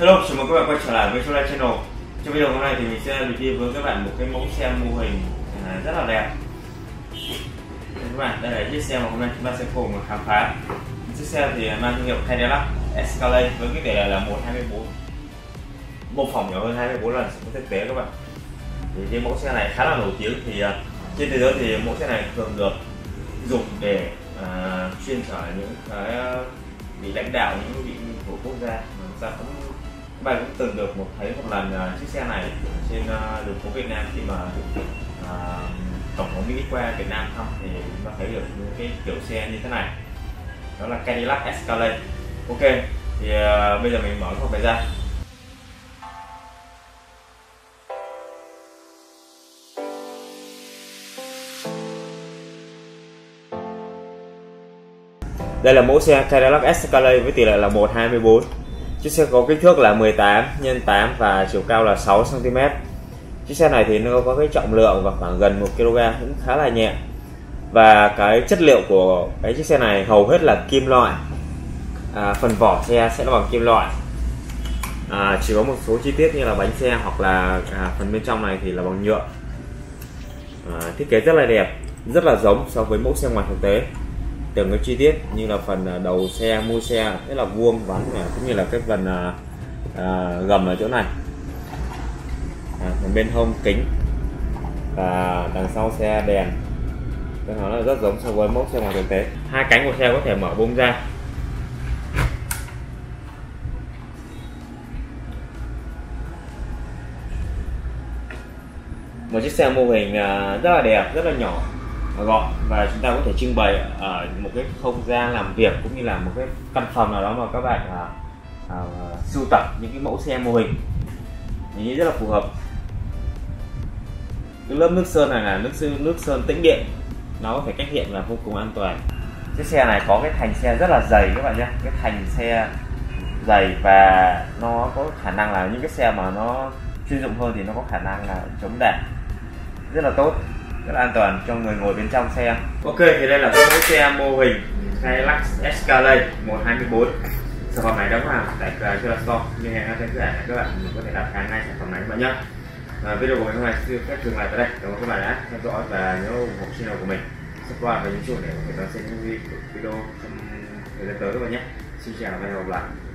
Hello, chào mừng các bạn quay trở lại với Shoda Channel. Trong video hôm nay thì mình sẽ review với các bạn một cái mẫu xe mô hình rất là đẹp. Các bạn, đây là chiếc xe mà hôm nay chúng ta sẽ cùng khám phá. Chiếc xe thì mang thương hiệu Cadillac Escalade với cái đề là 124, mô phỏng nhỏ hơn 24 lần so với thực tế các bạn. Thì cái mẫu xe này khá là nổi tiếng, thì trên thế giới thì mẫu xe này thường được dùng để chuyên chở những cái vị lãnh đạo, những vị của quốc gia. Các bạn cũng từng được một thấy một lần chiếc xe này trên đường phố Việt Nam, khi mà tổng thống Mỹ qua Việt Nam thăm thì chúng ta thấy được những cái kiểu xe như thế này, đó là Cadillac Escalade. Ok, thì bây giờ mình mở hộp này ra. Đây là mẫu xe Cadillac Escalade với tỷ lệ là 124. Chiếc xe có kích thước là 18x8 và chiều cao là 6 cm. Chiếc xe này thì nó có cái trọng lượng và khoảng gần 1 kg, cũng khá là nhẹ. Và cái chất liệu của cái chiếc xe này hầu hết là kim loại, phần vỏ xe sẽ là bằng kim loại, chỉ có một số chi tiết như là bánh xe hoặc là phần bên trong này thì là bằng nhựa. Thiết kế rất là đẹp, rất là giống so với mẫu xe ngoài thực tế. Từng cái chi tiết như là phần đầu xe, mui xe rất là vuông vắn, cũng như là cái phần gầm ở chỗ này, phần bên hông kính và đằng sau xe đèn. Nó là rất giống so với mẫu xe ngoài thực tế. Hai cánh của xe có thể mở bung ra. Một chiếc xe mô hình rất là đẹp, rất là nhỏ gọn, và chúng ta có thể trưng bày ở một cái không gian làm việc cũng như là một cái căn phòng nào đó mà các bạn sưu tập những cái mẫu xe mô hình. Mình nghĩ rất là phù hợp. Cái lớp nước sơn này là nước sơn tĩnh điện, nó có thể cách điện là vô cùng an toàn. Chiếc xe này có cái thành xe rất là dày các bạn nhé, cái thành xe dày, và nó có khả năng là những cái xe mà nó chuyên dụng hơn thì nó có khả năng là chống đạn rất là tốt, rất là an toàn cho người ngồi bên trong xe. Ok, thì đây là cái mẫu xe mô hình Cadillac Escalade 124. Sản phẩm này đóng hàng tại cửa hàng Shoda Store, liên hệ ngay trên cửa hàng này các bạn, mình có thể đặt hàng ngay sản phẩm này các bạn nhé. Video của mình hôm nay xin phép dừng lại tại đây. Cảm ơn các bạn đã theo dõi và nhớ ủng hộ channel của mình, subscribe và nhấn chuông để có thể đón xem những video trong thời gian tới các bạn nhé. Xin chào và hẹn gặp lại.